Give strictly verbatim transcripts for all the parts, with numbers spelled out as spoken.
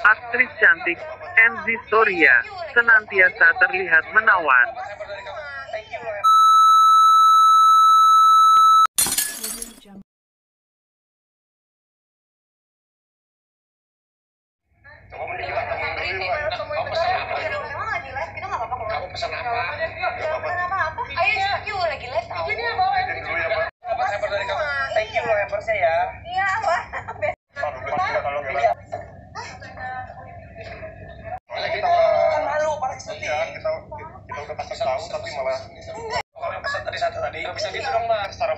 Aktris cantik Enzy Storia senantiasa terlihat menawan.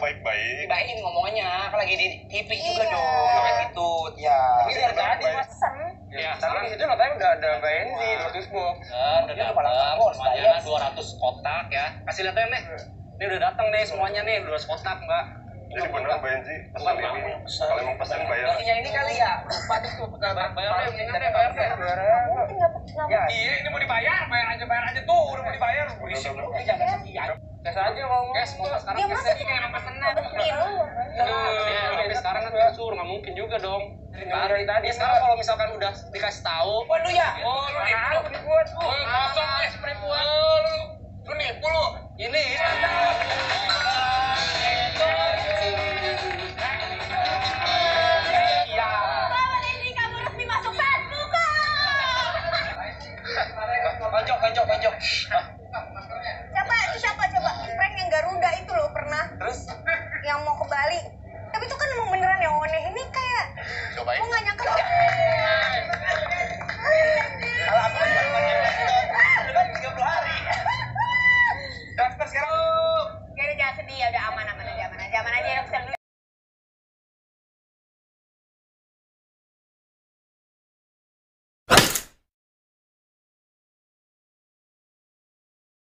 Baik-baik. Baikin ngomongnya, kan lagi di T V juga dong. Kayak gitu. Ya. Ini harga hati pesan. Ya, tapi itu katanya udah ada Enzy dua ratus box. Udah ada barang-barang semuanya dua ratus kotak ya. Kasih lihat nih. Ini udah datang nih semuanya nih dua ratus kotak, Mbak. Jadi beneran Enzy. Pesan ini. Kalau emang pesan bayar. Isinya ini kali ya. Patus tuh bayar. Bayar ini kan bayar deh. Iya, ini mau dibayar, bayar aja, bayar aja tuh. Udah mau dibayar. Ini jangan sekian. Gas aja ngomong. Gas mau sekarang gas aja kayak emang pesenan. Iya, tapi sekarang kan kasur, nggak mungkin juga dong. Dari tadi sekarang kalau misalkan udah dikasih tahu. Waduh ya. Oh, lu nipu, nipu. Kosong nih penipuan. Lu nipu lu. Ini.